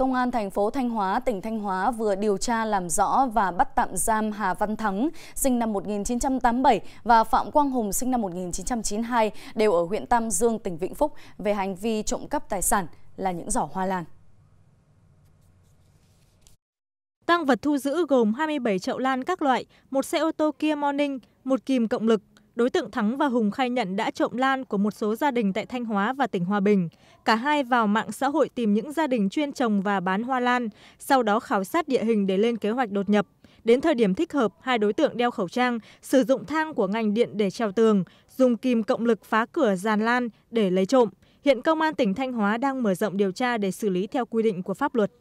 Công an thành phố Thanh Hóa, tỉnh Thanh Hóa vừa điều tra làm rõ và bắt tạm giam Hà Văn Thắng, sinh năm 1987 và Phạm Quang Hùng, sinh năm 1992, đều ở huyện Tam Dương, tỉnh Vĩnh Phúc về hành vi trộm cắp tài sản là những giỏ hoa lan. Tang vật thu giữ gồm 27 chậu lan các loại, một xe ô tô Kia Morning, một kìm cộng lực. Đối tượng Thắng và Hùng khai nhận đã trộm lan của một số gia đình tại Thanh Hóa và tỉnh Hòa Bình. Cả hai vào mạng xã hội tìm những gia đình chuyên trồng và bán hoa lan, sau đó khảo sát địa hình để lên kế hoạch đột nhập. Đến thời điểm thích hợp, hai đối tượng đeo khẩu trang, sử dụng thang của ngành điện để trèo tường, dùng kìm cộng lực phá cửa giàn lan để lấy trộm. Hiện Công an tỉnh Thanh Hóa đang mở rộng điều tra để xử lý theo quy định của pháp luật.